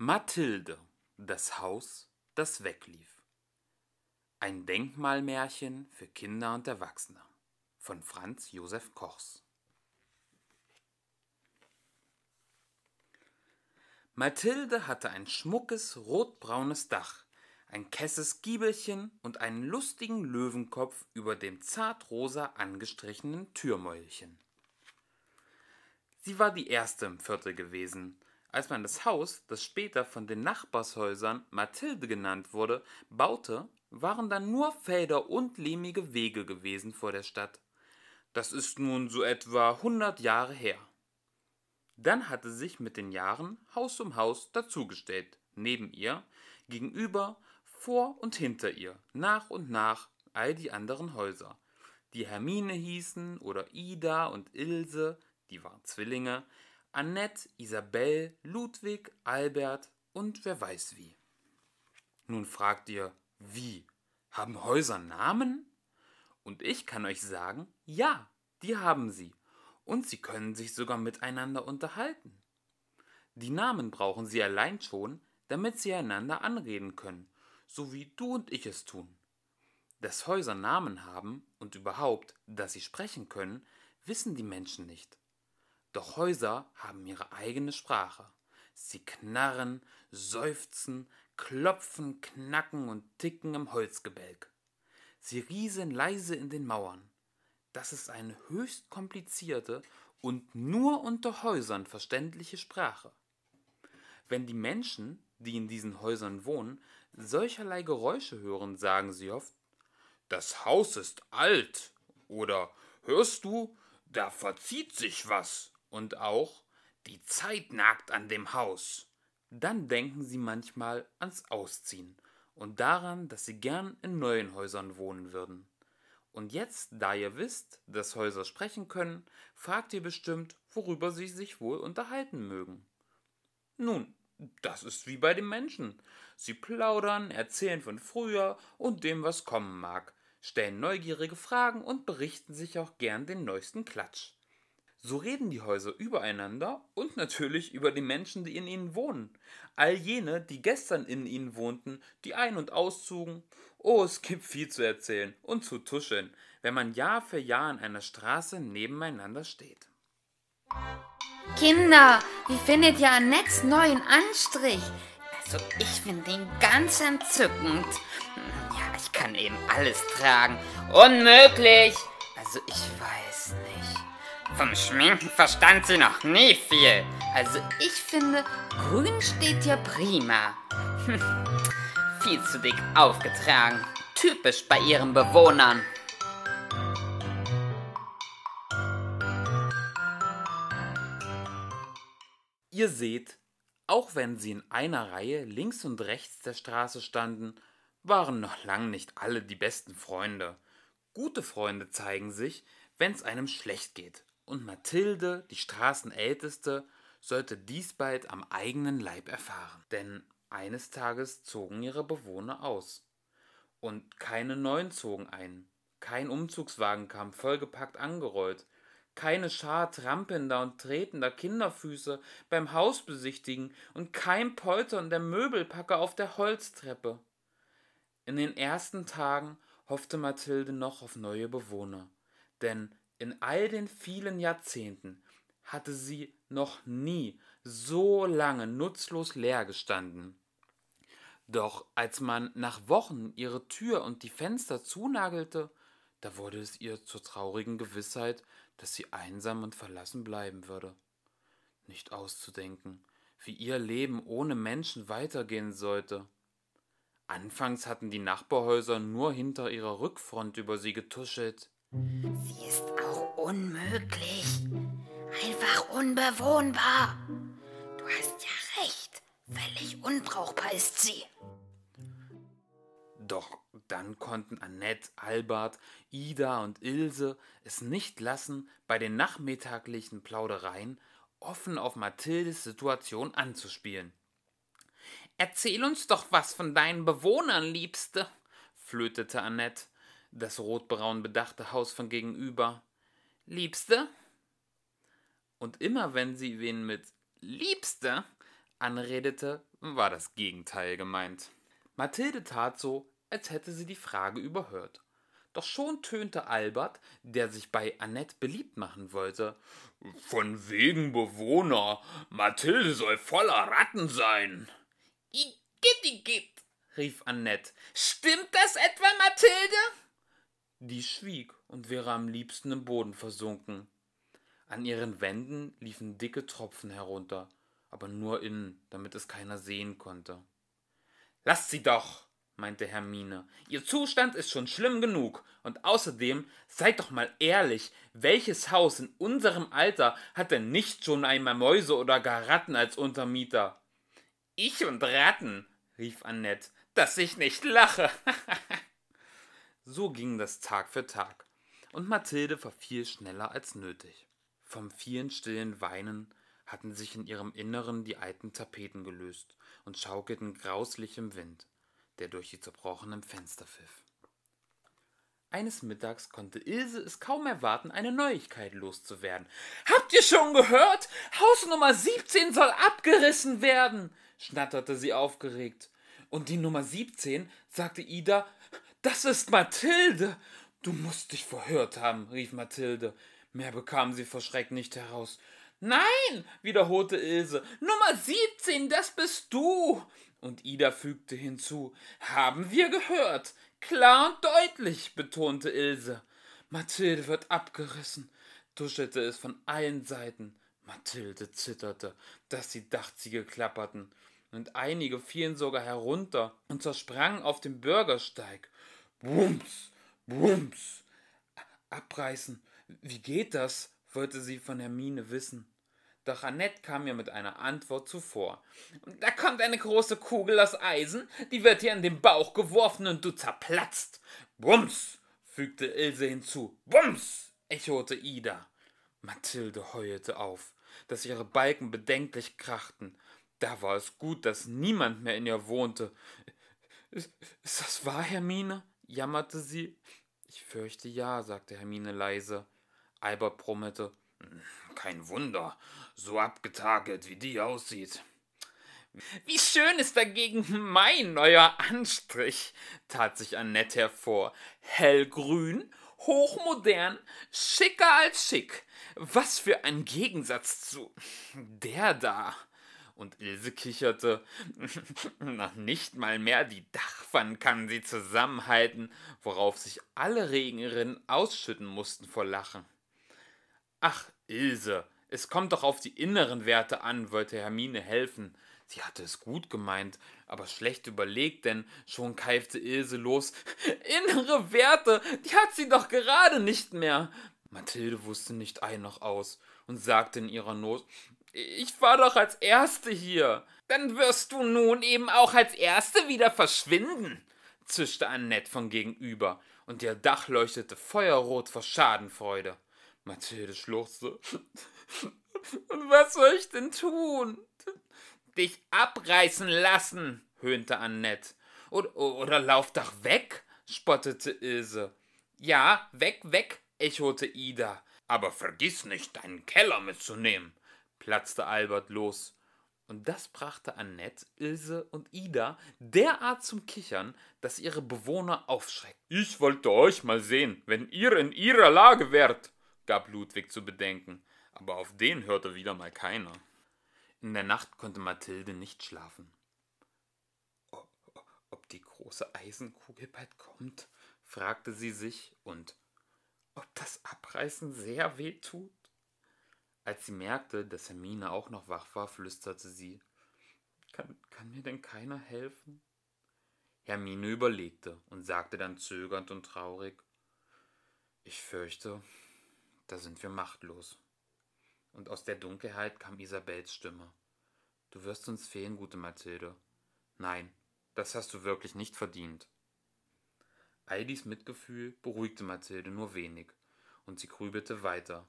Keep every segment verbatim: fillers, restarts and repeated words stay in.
Mathilde, das Haus, das weglief. Ein Denkmalmärchen für Kinder und Erwachsene von Franz Josef Kochs. Mathilde hatte ein schmuckes, rotbraunes Dach, ein kesses Giebelchen und einen lustigen Löwenkopf über dem zartrosa angestrichenen Türmäulchen. Sie war die erste im Viertel gewesen, als man das Haus, das später von den Nachbarshäusern Mathilde genannt wurde, baute, waren dann nur Felder und lehmige Wege gewesen vor der Stadt. Das ist nun so etwa hundert Jahre her. Dann hatte sich mit den Jahren Haus um Haus dazugestellt, neben ihr, gegenüber, vor und hinter ihr, nach und nach all die anderen Häuser, die Hermine hießen oder Ida und Ilse, die waren Zwillinge, Annette, Isabel, Ludwig, Albert und wer weiß wie. Nun fragt ihr, wie? Haben Häuser Namen? Und ich kann euch sagen, ja, die haben sie. Und sie können sich sogar miteinander unterhalten. Die Namen brauchen sie allein schon, damit sie einander anreden können, so wie du und ich es tun. Dass Häuser Namen haben und überhaupt, dass sie sprechen können, wissen die Menschen nicht. Doch Häuser haben ihre eigene Sprache. Sie knarren, seufzen, klopfen, knacken und ticken im Holzgebälk. Sie rieseln leise in den Mauern. Das ist eine höchst komplizierte und nur unter Häusern verständliche Sprache. Wenn die Menschen, die in diesen Häusern wohnen, solcherlei Geräusche hören, sagen sie oft, »Das Haus ist alt« oder »Hörst du, da verzieht sich was« und auch »Die Zeit nagt an dem Haus«. Dann denken sie manchmal ans Ausziehen und daran, dass sie gern in neuen Häusern wohnen würden. Und jetzt, da ihr wisst, dass Häuser sprechen können, fragt ihr bestimmt, worüber sie sich wohl unterhalten mögen. Nun, das ist wie bei den Menschen. Sie plaudern, erzählen von früher und dem, was kommen mag, stellen neugierige Fragen und berichten sich auch gern den neuesten Klatsch. So reden die Häuser übereinander und natürlich über die Menschen, die in ihnen wohnen. All jene, die gestern in ihnen wohnten, die ein- und auszogen. Oh, es gibt viel zu erzählen und zu tuscheln, wenn man Jahr für Jahr in einer Straße nebeneinander steht. Kinder, wie findet ihr Annettes neuen Anstrich? Also ich finde ihn ganz entzückend. Ja, ich kann eben alles tragen. Unmöglich! Also ich weiß nicht. Vom Schminken verstand sie noch nie viel. Also ich finde, grün steht ja prima. Viel zu dick aufgetragen. Typisch bei ihren Bewohnern. Ihr seht, auch wenn sie in einer Reihe links und rechts der Straße standen, waren noch lang nicht alle die besten Freunde. Gute Freunde zeigen sich, wenn es einem schlecht geht. Und Mathilde, die Straßenälteste, sollte dies bald am eigenen Leib erfahren. Denn eines Tages zogen ihre Bewohner aus. Und keine neuen zogen ein. Kein Umzugswagen kam vollgepackt angerollt. Keine Schar trampelnder und tretender Kinderfüße beim Hausbesichtigen und kein Poltern der Möbelpacker auf der Holztreppe. In den ersten Tagen hoffte Mathilde noch auf neue Bewohner. Denn in all den vielen Jahrzehnten hatte sie noch nie so lange nutzlos leer gestanden. Doch als man nach Wochen ihre Tür und die Fenster zunagelte, da wurde es ihr zur traurigen Gewissheit, dass sie einsam und verlassen bleiben würde. Nicht auszudenken, wie ihr Leben ohne Menschen weitergehen sollte. Anfangs hatten die Nachbarhäuser nur hinter ihrer Rückfront über sie getuschelt. Sie ist auch unmöglich. Einfach unbewohnbar. Du hast ja recht. Völlig unbrauchbar ist sie. Doch dann konnten Annette, Albert, Ida und Ilse es nicht lassen, bei den nachmittaglichen Plaudereien offen auf Mathildes Situation anzuspielen. »Erzähl uns doch was von deinen Bewohnern, Liebste«, flötete Annette, das rotbraun bedachte Haus von gegenüber. »Liebste?« Und immer wenn sie wen mit »Liebste« anredete, war das Gegenteil gemeint. Mathilde tat so, als hätte sie die Frage überhört. Doch schon tönte Albert, der sich bei Annette beliebt machen wollte. »Von wegen Bewohner, Mathilde soll voller Ratten sein.« »Igitt, igitt«, rief Annette. »Stimmt das etwa, Mathilde?« Die schwieg und wäre am liebsten im Boden versunken. An ihren Wänden liefen dicke Tropfen herunter, aber nur innen, damit es keiner sehen konnte. »Lasst sie doch«, meinte Hermine. »Ihr Zustand ist schon schlimm genug. Und außerdem, seid doch mal ehrlich, welches Haus in unserem Alter hat denn nicht schon einmal Mäuse oder gar Ratten als Untermieter?« »Ich und Ratten«, rief Annette, »dass ich nicht lache.« So ging das Tag für Tag, und Mathilde verfiel schneller als nötig. Vom vielen stillen Weinen hatten sich in ihrem Inneren die alten Tapeten gelöst und schaukelten grauslich im Wind, der durch die zerbrochenen Fenster pfiff. Eines Mittags konnte Ilse es kaum erwarten, eine Neuigkeit loszuwerden. »Habt ihr schon gehört? Haus Nummer siebzehn soll abgerissen werden«, schnatterte sie aufgeregt. Und die Nummer siebzehn, sagte Ida, »das ist Mathilde!« »Du musst dich verhört haben«, rief Mathilde. Mehr bekam sie vor Schreck nicht heraus. »Nein«, wiederholte Ilse, »Nummer siebzehn, das bist du!« Und Ida fügte hinzu, »haben wir gehört!« »Klar und deutlich«, betonte Ilse. »Mathilde wird abgerissen«, tuschelte es von allen Seiten. Mathilde zitterte, dass die Dachziegel klapperten, und einige fielen sogar herunter und zersprangen auf dem Bürgersteig. »Bums, bums, abreißen, wie geht das?« wollte sie von Hermine wissen. Doch Annette kam ihr mit einer Antwort zuvor. »Da kommt eine große Kugel aus Eisen, die wird dir in den Bauch geworfen und du zerplatzt.« »Bums«, fügte Ilse hinzu. »Bums«, echote Ida. Mathilde heulte auf, dass ihre Balken bedenklich krachten. Da war es gut, dass niemand mehr in ihr wohnte. »Ist das wahr, Hermine?« jammerte sie. »Ich fürchte ja«, sagte Hermine leise. Albert brummelte, »kein Wunder, so abgetakelt wie die aussieht.« »Wie schön ist dagegen mein neuer Anstrich«, tat sich Annette hervor. »Hellgrün, hochmodern, schicker als schick. Was für ein Gegensatz zu der da.« Und Ilse kicherte, »noch nicht mal mehr die Dachpfanne kann sie zusammenhalten«, worauf sich alle Regenrinnen ausschütten mussten vor Lachen. »Ach, Ilse, es kommt doch auf die inneren Werte an«, wollte Hermine helfen. Sie hatte es gut gemeint, aber schlecht überlegt, denn schon keifte Ilse los, »innere Werte, die hat sie doch gerade nicht mehr!« Mathilde wusste nicht ein noch aus und sagte in ihrer Not, »ich war doch als Erste hier.« »Dann wirst du nun eben auch als Erste wieder verschwinden«, zischte Annette von gegenüber, und ihr Dach leuchtete feuerrot vor Schadenfreude. Mathilde schluchzte. »Und was soll ich denn tun?« »Dich abreißen lassen«, höhnte Annette. Oder, »Oder lauf doch weg«, spottete Ilse. »Ja, weg, weg«, echote Ida. »Aber vergiss nicht, deinen Keller mitzunehmen«, platzte Albert los. Und das brachte Annette, Ilse und Ida derart zum Kichern, dass ihre Bewohner aufschreckten. »Ich wollte euch mal sehen, wenn ihr in ihrer Lage wärt«, gab Ludwig zu bedenken, aber auf den hörte wieder mal keiner. In der Nacht konnte Mathilde nicht schlafen. »Ob die große Eisenkugel bald kommt?«, fragte sie sich, und »ob das Abreißen sehr weh tut?« Als sie merkte, dass Hermine auch noch wach war, flüsterte sie, kann, kann mir denn keiner helfen?« Hermine überlegte und sagte dann zögernd und traurig, »ich fürchte, da sind wir machtlos.« Und aus der Dunkelheit kam Isabels Stimme. »Du wirst uns fehlen, gute Mathilde. Nein, das hast du wirklich nicht verdient.« All dies Mitgefühl beruhigte Mathilde nur wenig, und sie grübelte weiter.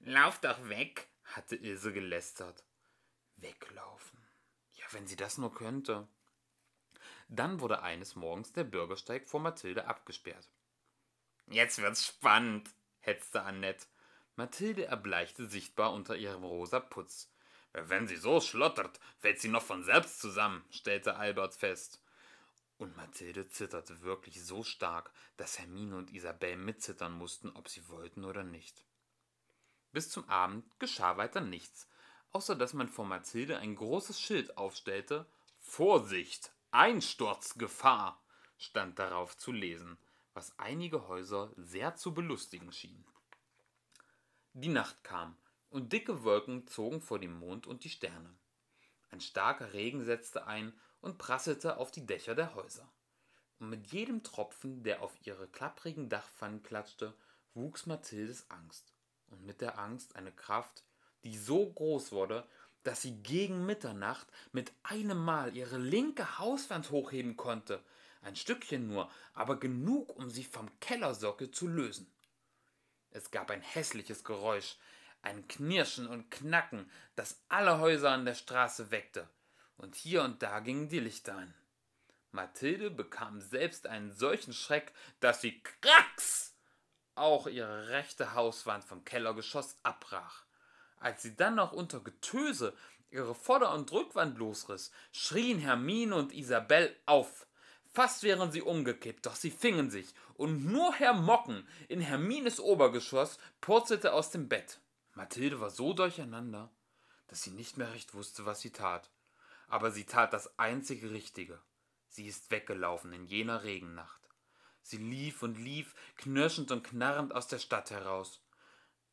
»Lauf doch weg«, hatte Ilse gelästert. »Weglaufen. Ja, wenn sie das nur könnte.« Dann wurde eines Morgens der Bürgersteig vor Mathilde abgesperrt. »Jetzt wird's spannend«, hetzte Annette. Mathilde erbleichte sichtbar unter ihrem rosa Putz. »Wenn sie so schlottert, fällt sie noch von selbst zusammen«, stellte Albert fest. Und Mathilde zitterte wirklich so stark, dass Hermine und Isabel mitzittern mussten, ob sie wollten oder nicht. Bis zum Abend geschah weiter nichts, außer dass man vor Mathilde ein großes Schild aufstellte. »Vorsicht! Einsturzgefahr!« stand darauf zu lesen, was einige Häuser sehr zu belustigen schien. Die Nacht kam, und dicke Wolken zogen vor dem Mond und die Sterne. Ein starker Regen setzte ein und prasselte auf die Dächer der Häuser. Und mit jedem Tropfen, der auf ihre klapprigen Dachpfannen klatschte, wuchs Mathildes Angst. Und mit der Angst eine Kraft, die so groß wurde, dass sie gegen Mitternacht mit einem Mal ihre linke Hauswand hochheben konnte. Ein Stückchen nur, aber genug, um sie vom Kellersockel zu lösen. Es gab ein hässliches Geräusch, ein Knirschen und Knacken, das alle Häuser an der Straße weckte. Und hier und da gingen die Lichter an. Mathilde bekam selbst einen solchen Schreck, dass sie kracks auch ihre rechte Hauswand vom Kellergeschoss abbrach. Als sie dann noch unter Getöse ihre Vorder- und Rückwand losriss, schrien Hermine und Isabel auf. Fast wären sie umgekippt, doch sie fingen sich, und nur Herr Mocken in Hermines Obergeschoss purzelte aus dem Bett. Mathilde war so durcheinander, dass sie nicht mehr recht wusste, was sie tat. Aber sie tat das einzige Richtige. Sie ist weggelaufen in jener Regennacht. Sie lief und lief, knirschend und knarrend aus der Stadt heraus.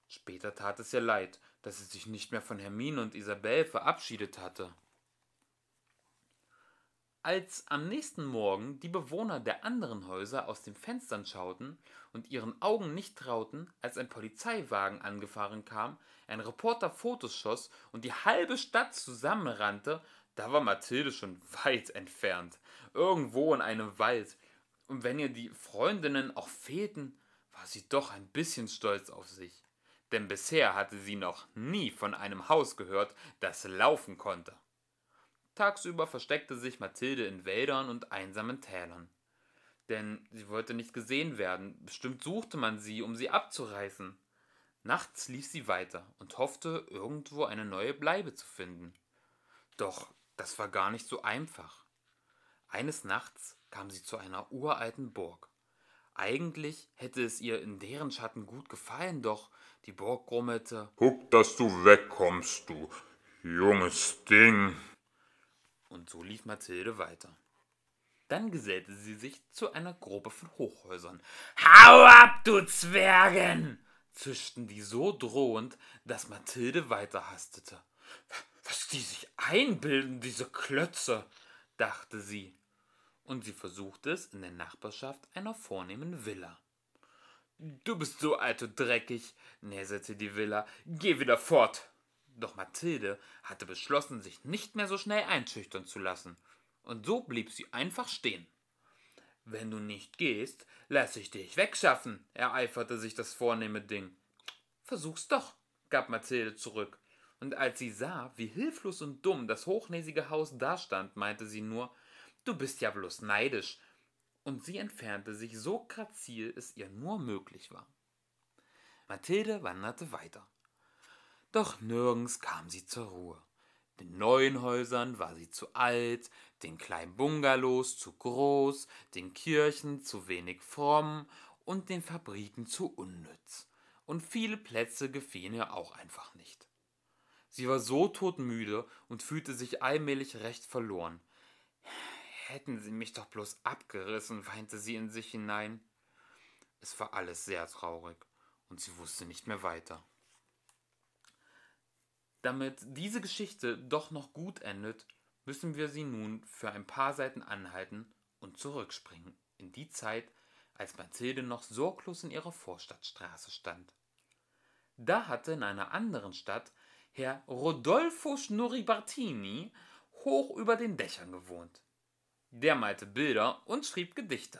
Später tat es ihr leid, dass sie sich nicht mehr von Hermine und Isabel verabschiedet hatte. Als am nächsten Morgen die Bewohner der anderen Häuser aus den Fenstern schauten und ihren Augen nicht trauten, als ein Polizeiwagen angefahren kam, ein Reporter Fotos schoss und die halbe Stadt zusammenrannte, da war Mathilde schon weit entfernt, irgendwo in einem Wald. Und wenn ihr die Freundinnen auch fehlten, war sie doch ein bisschen stolz auf sich. Denn bisher hatte sie noch nie von einem Haus gehört, das laufen konnte. Tagsüber versteckte sich Mathilde in Wäldern und einsamen Tälern. Denn sie wollte nicht gesehen werden, bestimmt suchte man sie, um sie abzureißen. Nachts lief sie weiter und hoffte, irgendwo eine neue Bleibe zu finden. Doch das war gar nicht so einfach. Eines Nachts kam sie zu einer uralten Burg. Eigentlich hätte es ihr in deren Schatten gut gefallen, doch die Burg grummelte: »Guck, dass du wegkommst, du junges Ding!« Und so lief Mathilde weiter. Dann gesellte sie sich zu einer Gruppe von Hochhäusern. »Hau ab, du Zwergen!« zischten die so drohend, dass Mathilde weiterhastete. »Was die sich einbilden, diese Klötze!« dachte sie. Und sie versuchte es in der Nachbarschaft einer vornehmen Villa. »Du bist so alt und dreckig«, näselte die Villa. »Geh wieder fort!« Doch Mathilde hatte beschlossen, sich nicht mehr so schnell einschüchtern zu lassen. Und so blieb sie einfach stehen. »Wenn du nicht gehst, lass ich dich wegschaffen«, ereiferte sich das vornehme Ding. »Versuch's doch«, gab Mathilde zurück. Und als sie sah, wie hilflos und dumm das hochnäsige Haus dastand, meinte sie nur: »Du bist ja bloß neidisch«. Und sie entfernte sich so grazil es ihr nur möglich war. Mathilde wanderte weiter. Doch nirgends kam sie zur Ruhe. Den neuen Häusern war sie zu alt, den kleinen Bungalows zu groß, den Kirchen zu wenig fromm und den Fabriken zu unnütz. Und viele Plätze gefielen ihr auch einfach nicht. Sie war so todmüde und fühlte sich allmählich recht verloren. »Hätten sie mich doch bloß abgerissen«, weinte sie in sich hinein. Es war alles sehr traurig und sie wusste nicht mehr weiter. Damit diese Geschichte doch noch gut endet, müssen wir sie nun für ein paar Seiten anhalten und zurückspringen, in die Zeit, als Mathilde noch sorglos in ihrer Vorstadtstraße stand. Da hatte in einer anderen Stadt Herr Rodolfo Schnurrbartini hoch über den Dächern gewohnt. Der malte Bilder und schrieb Gedichte.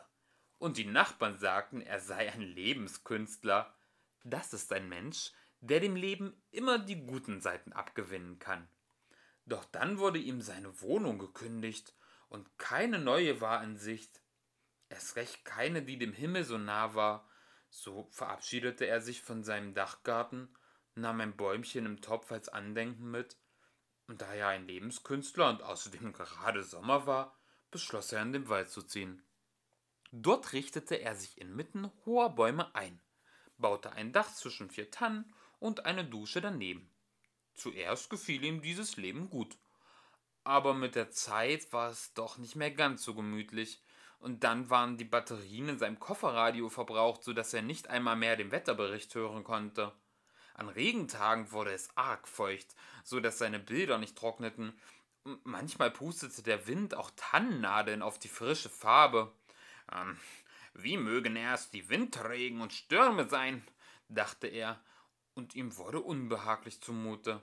Und die Nachbarn sagten, er sei ein Lebenskünstler. Das ist ein Mensch, der dem Leben immer die guten Seiten abgewinnen kann. Doch dann wurde ihm seine Wohnung gekündigt und keine neue war in Sicht. Erst recht keine, die dem Himmel so nah war. So verabschiedete er sich von seinem Dachgarten, nahm ein Bäumchen im Topf als Andenken mit Da er ein Lebenskünstler und außerdem gerade Sommer war, beschloss er, in den Wald zu ziehen. Dort richtete er sich inmitten hoher Bäume ein, baute ein Dach zwischen vier Tannen und eine Dusche daneben. Zuerst gefiel ihm dieses Leben gut, aber mit der Zeit war es doch nicht mehr ganz so gemütlich, und dann waren die Batterien in seinem Kofferradio verbraucht, sodass er nicht einmal mehr den Wetterbericht hören konnte. An Regentagen wurde es arg feucht, sodass seine Bilder nicht trockneten. Manchmal pustete der Wind auch Tannennadeln auf die frische Farbe. Ähm, wie mögen erst die Windregen und Stürme sein, dachte er, und ihm wurde unbehaglich zumute.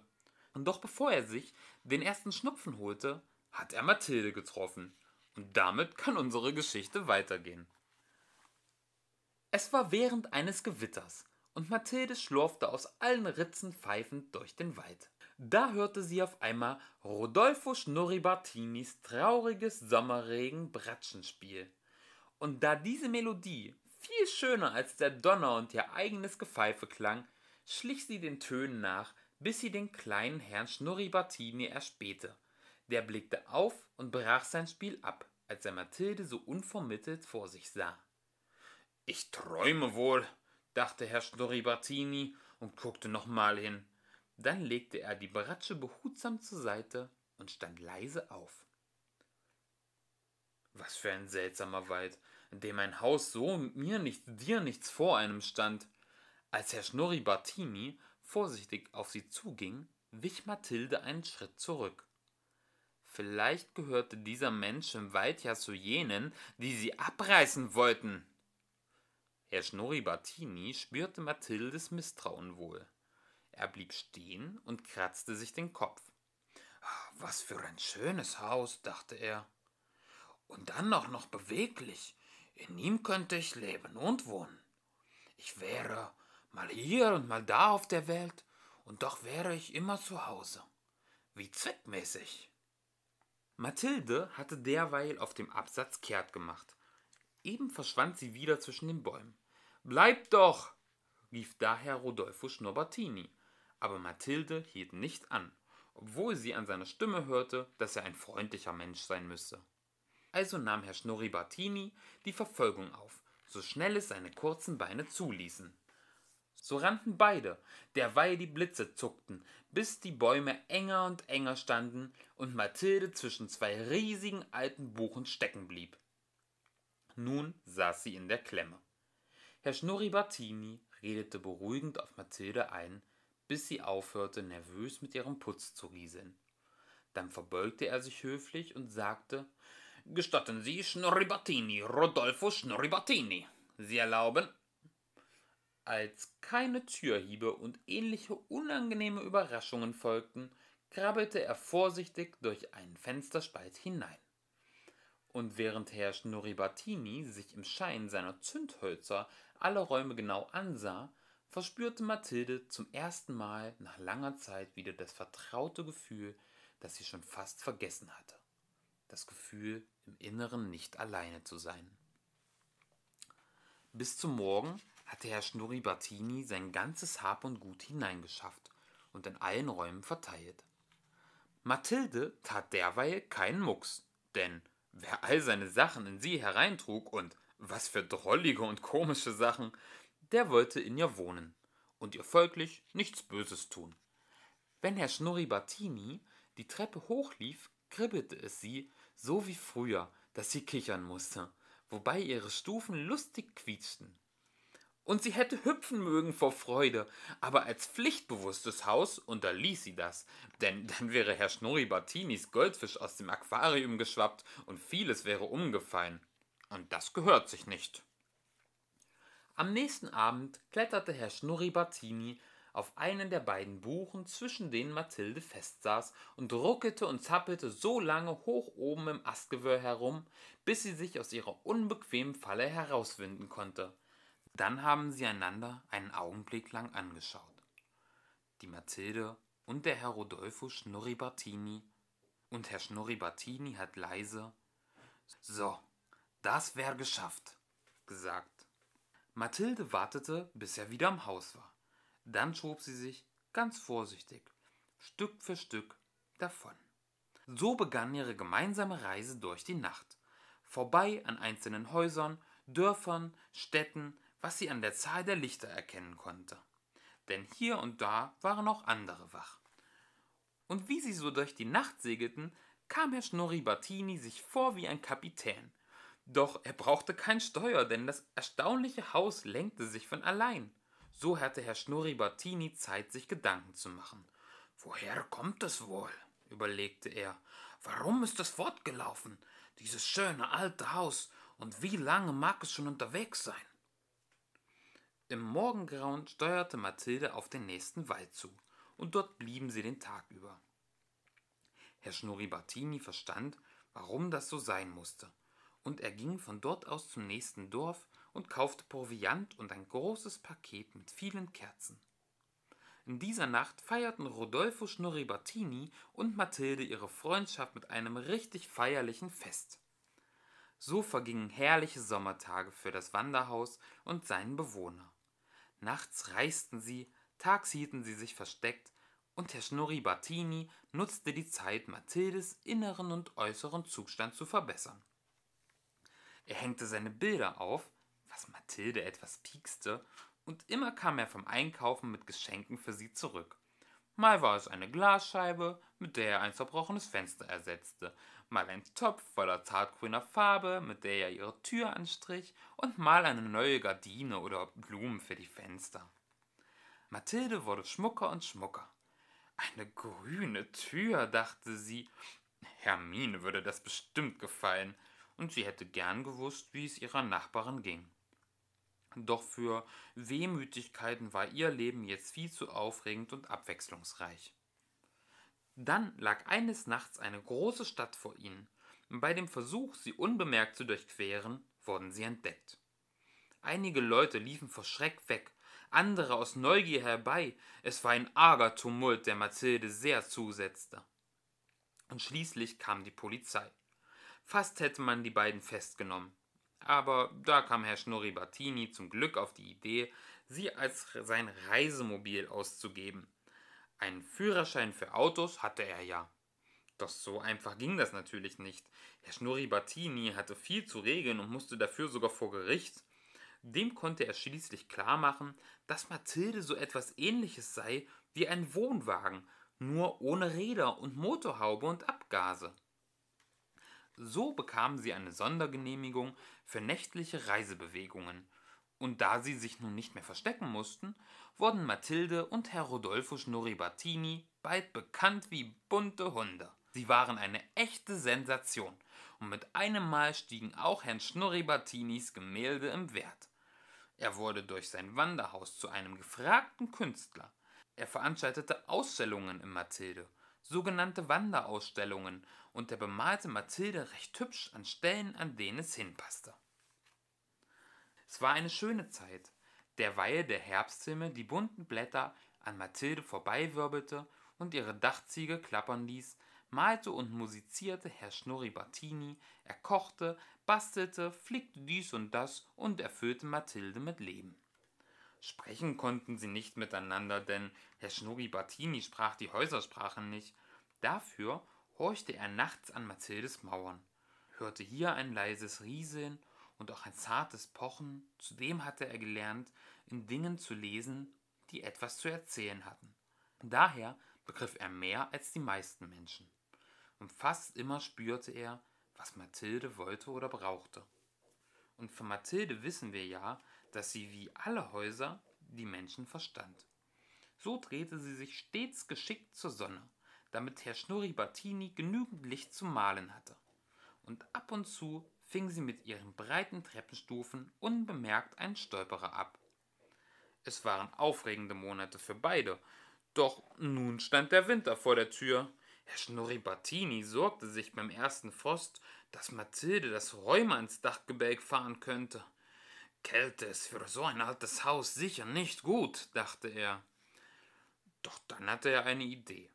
Und doch bevor er sich den ersten Schnupfen holte, hat er Mathilde getroffen. Und damit kann unsere Geschichte weitergehen. Es war während eines Gewitters, und Mathilde schlurfte aus allen Ritzen pfeifend durch den Wald. Da hörte sie auf einmal Rodolfo Schnurrbartinis trauriges Sommerregen-Bratschenspiel. Und da diese Melodie viel schöner als der Donner und ihr eigenes Gepfeife klang, schlich sie den Tönen nach, bis sie den kleinen Herrn Schnurrbartini erspähte. Der blickte auf und brach sein Spiel ab, als er Mathilde so unvermittelt vor sich sah. »Ich träume wohl«, dachte Herr Schnurrbartini und guckte nochmal hin. Dann legte er die Bratsche behutsam zur Seite und stand leise auf. Was für ein seltsamer Wald, in dem ein Haus so mir nichts, dir nichts vor einem stand. Als Herr Schnurrbartini vorsichtig auf sie zuging, wich Mathilde einen Schritt zurück. Vielleicht gehörte dieser Mensch im Wald ja zu jenen, die sie abreißen wollten. Herr Schnurrbartini spürte Mathildes Misstrauen wohl. Er blieb stehen und kratzte sich den Kopf. Was für ein schönes Haus, dachte er. Und dann auch noch beweglich. In ihm könnte ich leben und wohnen. Ich wäre mal hier und mal da auf der Welt, und doch wäre ich immer zu Hause. Wie zweckmäßig. Mathilde hatte derweil auf dem Absatz kehrt gemacht. Eben verschwand sie wieder zwischen den Bäumen. »Bleib doch«, rief daher Rodolfo Schnurrbartini. Aber Mathilde hielt nicht an, obwohl sie an seiner Stimme hörte, dass er ein freundlicher Mensch sein müsse. Also nahm Herr Schnurrbartini die Verfolgung auf, so schnell es seine kurzen Beine zuließen. So rannten beide, derweil die Blitze zuckten, bis die Bäume enger und enger standen und Mathilde zwischen zwei riesigen alten Buchen stecken blieb. Nun saß sie in der Klemme. Herr Schnurrbartini redete beruhigend auf Mathilde ein, bis sie aufhörte, nervös mit ihrem Putz zu rieseln. Dann verbeugte er sich höflich und sagte: »Gestatten Sie, Schnurrbartini, Rodolfo Schnurrbartini. Sie erlauben?« Als keine Türhiebe und ähnliche unangenehme Überraschungen folgten, krabbelte er vorsichtig durch einen Fensterspalt hinein. Und während Herr Schnurrbartini sich im Schein seiner Zündhölzer alle Räume genau ansah, verspürte Mathilde zum ersten Mal nach langer Zeit wieder das vertraute Gefühl, das sie schon fast vergessen hatte. Das Gefühl, im Inneren nicht alleine zu sein. Bis zum Morgen hatte Herr Schnurrbartini sein ganzes Hab und Gut hineingeschafft und in allen Räumen verteilt. Mathilde tat derweil keinen Mucks, denn wer all seine Sachen in sie hereintrug, und was für drollige und komische Sachen, der wollte in ihr wohnen und ihr folglich nichts Böses tun. Wenn Herr Schnurrbartini die Treppe hochlief, kribbelte es sie so wie früher, dass sie kichern musste, wobei ihre Stufen lustig quietschten. Und sie hätte hüpfen mögen vor Freude, aber als pflichtbewusstes Haus unterließ sie das, denn dann wäre Herr Schnurrbartinis Goldfisch aus dem Aquarium geschwappt und vieles wäre umgefallen. Und das gehört sich nicht. Am nächsten Abend kletterte Herr Schnurrbartini auf einen der beiden Buchen, zwischen denen Mathilde festsaß, und ruckelte und zappelte so lange hoch oben im Astgewirr herum, bis sie sich aus ihrer unbequemen Falle herauswinden konnte. Dann haben sie einander einen Augenblick lang angeschaut. Die Mathilde und der Herr Rodolfo Schnurrbartini, und Herr Schnurrbartini hat leise »So, das wär geschafft«, gesagt. Mathilde wartete, bis er wieder im Haus war. Dann schob sie sich ganz vorsichtig, Stück für Stück, davon. So begann ihre gemeinsame Reise durch die Nacht, vorbei an einzelnen Häusern, Dörfern, Städten, was sie an der Zahl der Lichter erkennen konnte. Denn hier und da waren auch andere wach. Und wie sie so durch die Nacht segelten, kam Herr Schnurrbartini sich vor wie ein Kapitän. Doch er brauchte kein Steuer, denn das erstaunliche Haus lenkte sich von allein. So hatte Herr Schnurrbartini Zeit, sich Gedanken zu machen. »Woher kommt es wohl?« überlegte er. »Warum ist es fortgelaufen, dieses schöne alte Haus, und wie lange mag es schon unterwegs sein?« Im Morgengrauen steuerte Mathilde auf den nächsten Wald zu, und dort blieben sie den Tag über. Herr Schnurrbartini verstand, warum das so sein musste, und er ging von dort aus zum nächsten Dorf und kaufte Proviant und ein großes Paket mit vielen Kerzen. In dieser Nacht feierten Rodolfo Schnurrbartini und Mathilde ihre Freundschaft mit einem richtig feierlichen Fest. So vergingen herrliche Sommertage für das Wanderhaus und seinen Bewohner. Nachts reisten sie, tags hielten sie sich versteckt, und Herr Schnurrbartini nutzte die Zeit, Mathildes inneren und äußeren Zustand zu verbessern. Er hängte seine Bilder auf, was Mathilde etwas piekste, und immer kam er vom Einkaufen mit Geschenken für sie zurück. Mal war es eine Glasscheibe, mit der er ein zerbrochenes Fenster ersetzte, mal ein Topf voller zartgrüner Farbe, mit der er ihre Tür anstrich, und mal eine neue Gardine oder Blumen für die Fenster. Mathilde wurde schmucker und schmucker. »Eine grüne Tür«, dachte sie. Hermine würde das bestimmt gefallen, und sie hätte gern gewusst, wie es ihrer Nachbarin ging. Doch für Wehmütigkeiten war ihr Leben jetzt viel zu aufregend und abwechslungsreich. Dann lag eines Nachts eine große Stadt vor ihnen, und bei dem Versuch, sie unbemerkt zu durchqueren, wurden sie entdeckt. Einige Leute liefen vor Schreck weg, andere aus Neugier herbei, es war ein arger Tumult, der Mathilde sehr zusetzte. Und schließlich kam die Polizei. Fast hätte man die beiden festgenommen. Aber da kam Herr Schnurrbartini zum Glück auf die Idee, sie als sein Reisemobil auszugeben. Einen Führerschein für Autos hatte er ja. Doch so einfach ging das natürlich nicht. Herr Schnurrbartini hatte viel zu regeln und musste dafür sogar vor Gericht. Dem konnte er schließlich klar machen, dass Mathilde so etwas Ähnliches sei wie ein Wohnwagen, nur ohne Räder und Motorhaube und Abgase. So bekamen sie eine Sondergenehmigung für nächtliche Reisebewegungen. Und da sie sich nun nicht mehr verstecken mussten, wurden Mathilde und Herr Rodolfo Schnurrbartini bald bekannt wie bunte Hunde. Sie waren eine echte Sensation, und mit einem Mal stiegen auch Herrn Schnurrbartinis Gemälde im Wert. Er wurde durch sein Wanderhaus zu einem gefragten Künstler. Er veranstaltete Ausstellungen in Mathilde, sogenannte Wanderausstellungen, und er bemalte Mathilde recht hübsch an Stellen, an denen es hinpasste. Es war eine schöne Zeit, derweil der Herbsthimmel die bunten Blätter an Mathilde vorbeiwirbelte und ihre Dachziegel klappern ließ, malte und musizierte Herr Schnurrbartini, er kochte, bastelte, flickte dies und das und erfüllte Mathilde mit Leben. Sprechen konnten sie nicht miteinander, denn Herr Schnurrbartini sprach die Häusersprache nicht. Dafür horchte er nachts an Mathildes Mauern, hörte hier ein leises Rieseln und auch ein zartes Pochen. Zudem hatte er gelernt, in Dingen zu lesen, die etwas zu erzählen hatten. Daher begriff er mehr als die meisten Menschen. Und fast immer spürte er, was Mathilde wollte oder brauchte. Und von Mathilde wissen wir ja, dass sie wie alle Häuser die Menschen verstand. So drehte sie sich stets geschickt zur Sonne, damit Herr Schnurrbartini genügend Licht zum Malen hatte. Und ab und zu fing sie mit ihren breiten Treppenstufen unbemerkt einen Stolperer ab. Es waren aufregende Monate für beide, doch nun stand der Winter vor der Tür. Herr Schnurrbartini sorgte sich beim ersten Frost, dass Mathilde das Rheuma ins Dachgebälk fahren könnte. Kälte ist für so ein altes Haus sicher nicht gut, dachte er. Doch dann hatte er eine Idee.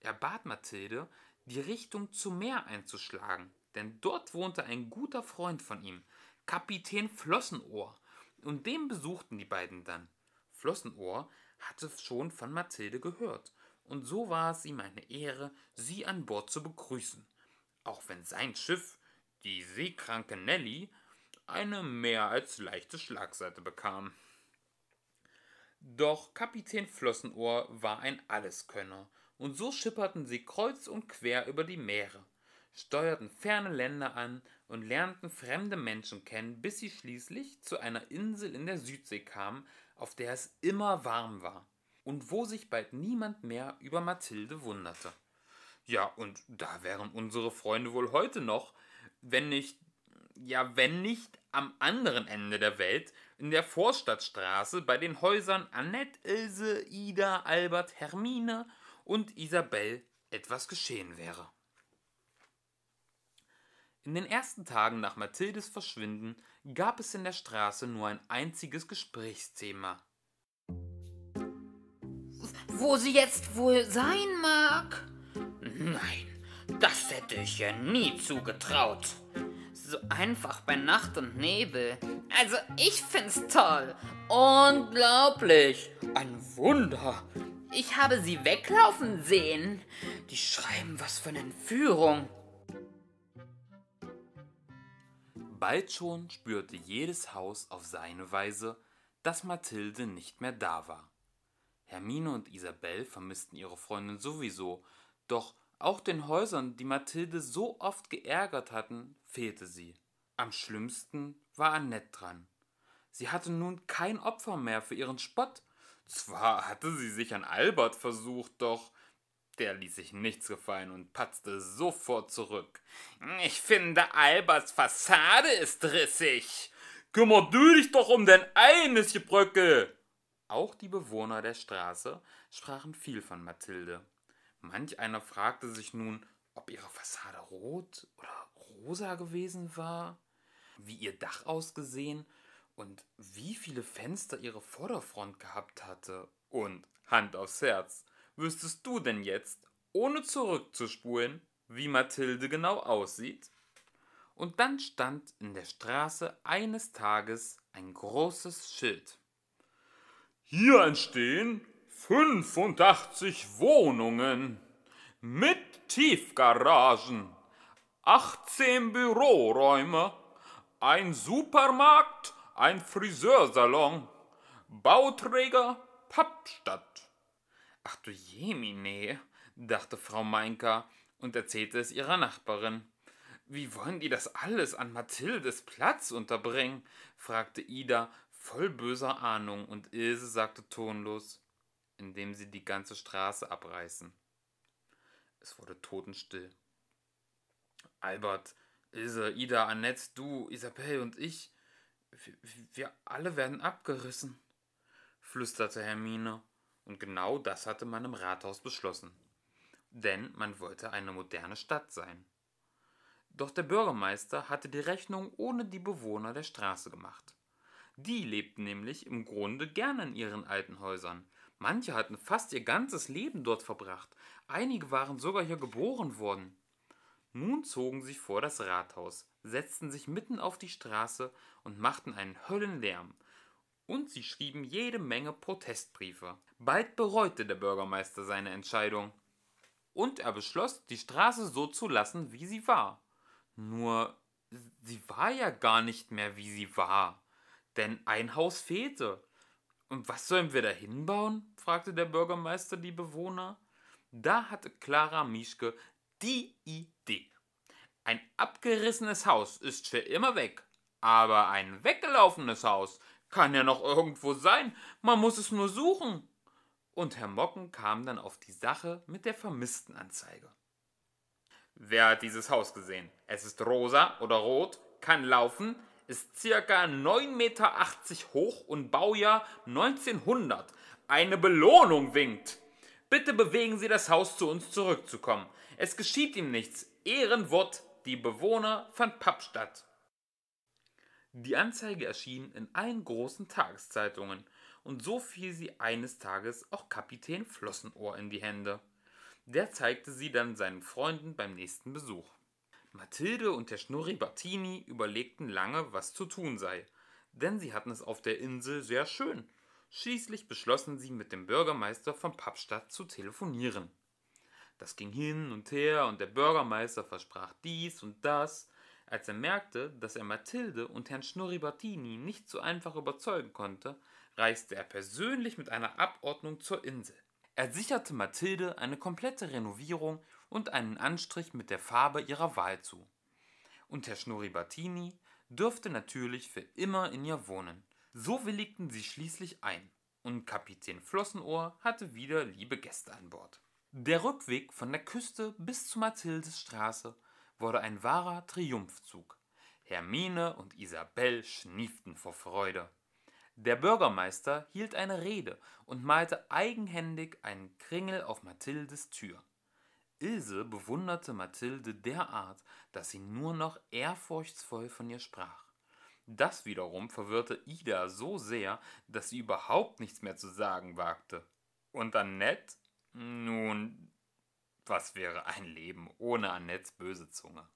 Er bat Mathilde, die Richtung zum Meer einzuschlagen, denn dort wohnte ein guter Freund von ihm, Kapitän Flossenohr, und den besuchten die beiden dann. Flossenohr hatte schon von Mathilde gehört und so war es ihm eine Ehre, sie an Bord zu begrüßen, auch wenn sein Schiff, die seekranke Nelly, eine mehr als leichte Schlagseite bekam. Doch Kapitän Flossenohr war ein Alleskönner, und so schipperten sie kreuz und quer über die Meere, steuerten ferne Länder an und lernten fremde Menschen kennen, bis sie schließlich zu einer Insel in der Südsee kamen, auf der es immer warm war und wo sich bald niemand mehr über Mathilde wunderte. Ja, und da wären unsere Freunde wohl heute noch, wenn nicht, ja, wenn nicht am anderen Ende der Welt, in der Vorstadtstraße, bei den Häusern Annette, Ilse, Ida, Albert, Hermine und Isabel etwas geschehen wäre. In den ersten Tagen nach Mathildes Verschwinden gab es in der Straße nur ein einziges Gesprächsthema. Wo sie jetzt wohl sein mag? Nein, das hätte ich ja nie zugetraut. So einfach bei Nacht und Nebel. Also ich find's toll. Unglaublich. Ein Wunder. Ich habe sie weglaufen sehen. Die schreiben was von Entführung. Bald schon spürte jedes Haus auf seine Weise, dass Mathilde nicht mehr da war. Hermine und Isabel vermissten ihre Freundin sowieso, doch auch den Häusern, die Mathilde so oft geärgert hatten, fehlte sie. Am schlimmsten war Annette dran. Sie hatte nun kein Opfer mehr für ihren Spott. Zwar hatte sie sich an Albert versucht, doch der ließ sich nichts gefallen und patzte sofort zurück. Ich finde, Alberts Fassade ist rissig. Kümmer du dich doch um dein Ei, Monsieur Bröcke. Auch die Bewohner der Straße sprachen viel von Mathilde. Manch einer fragte sich nun, ob ihre Fassade rot oder rosa gewesen war, wie ihr Dach ausgesehen und wie viele Fenster ihre Vorderfront gehabt hatte. Und Hand aufs Herz, wüsstest du denn jetzt, ohne zurückzuspulen, wie Mathilde genau aussieht? Und dann stand in der Straße eines Tages ein großes Schild. Hier entstehen fünfundachtzig Wohnungen mit Tiefgaragen, achtzehn Büroräume, ein Supermarkt, ein Friseursalon, Bauträger Pappstadt. Ach du Jemine, dachte Frau Meinka und erzählte es ihrer Nachbarin. Wie wollen die das alles an Mathildes Platz unterbringen? Fragte Ida voll böser Ahnung und Ilse sagte tonlos, indem sie die ganze Straße abreißen. Es wurde totenstill. Albert, Ilse, Ida, Annette, du, Isabel und ich, wir, wir alle werden abgerissen, flüsterte Hermine. Und genau das hatte man im Rathaus beschlossen, denn man wollte eine moderne Stadt sein. Doch der Bürgermeister hatte die Rechnung ohne die Bewohner der Straße gemacht. Die lebten nämlich im Grunde gerne in ihren alten Häusern. Manche hatten fast ihr ganzes Leben dort verbracht, einige waren sogar hier geboren worden. Nun zogen sie vor das Rathaus, setzten sich mitten auf die Straße und machten einen Höllenlärm. Und sie schrieben jede Menge Protestbriefe. Bald bereute der Bürgermeister seine Entscheidung. Und er beschloss, die Straße so zu lassen, wie sie war. Nur, sie war ja gar nicht mehr, wie sie war. Denn ein Haus fehlte. Und was sollen wir da hinbauen? Fragte der Bürgermeister die Bewohner. Da hatte Klara Mischke die Idee. Ein abgerissenes Haus ist für immer weg. Aber ein weggelaufenes Haus kann ja noch irgendwo sein, man muss es nur suchen. Und Herr Mocken kam dann auf die Sache mit der Vermisstenanzeige. Wer hat dieses Haus gesehen? Es ist rosa oder rot, kann laufen, ist circa neun Meter achtzig hoch und Baujahr neunzehnhundert. Eine Belohnung winkt. Bitte bewegen Sie das Haus, zu uns zurückzukommen. Es geschieht ihm nichts. Ehrenwort, die Bewohner von Pappstadt. Die Anzeige erschien in allen großen Tageszeitungen und so fiel sie eines Tages auch Kapitän Flossenohr in die Hände. Der zeigte sie dann seinen Freunden beim nächsten Besuch. Mathilde und der Schnurrbartini überlegten lange, was zu tun sei, denn sie hatten es auf der Insel sehr schön. Schließlich beschlossen sie, mit dem Bürgermeister von Pappstadt zu telefonieren. Das ging hin und her und der Bürgermeister versprach dies und das. Als er merkte, dass er Mathilde und Herrn Schnurrbartini nicht so einfach überzeugen konnte, reiste er persönlich mit einer Abordnung zur Insel. Er sicherte Mathilde eine komplette Renovierung und einen Anstrich mit der Farbe ihrer Wahl zu. Und Herr Schnurrbartini dürfte natürlich für immer in ihr wohnen. So willigten sie schließlich ein und Kapitän Flossenohr hatte wieder liebe Gäste an Bord. Der Rückweg von der Küste bis zu Mathildes Straße wurde ein wahrer Triumphzug. Hermine und Isabel schnieften vor Freude. Der Bürgermeister hielt eine Rede und malte eigenhändig einen Kringel auf Mathildes Tür. Ilse bewunderte Mathilde derart, dass sie nur noch ehrfurchtsvoll von ihr sprach. Das wiederum verwirrte Ida so sehr, dass sie überhaupt nichts mehr zu sagen wagte. Und Annette? Nun, was wäre ein Leben ohne Annettes böse Zunge?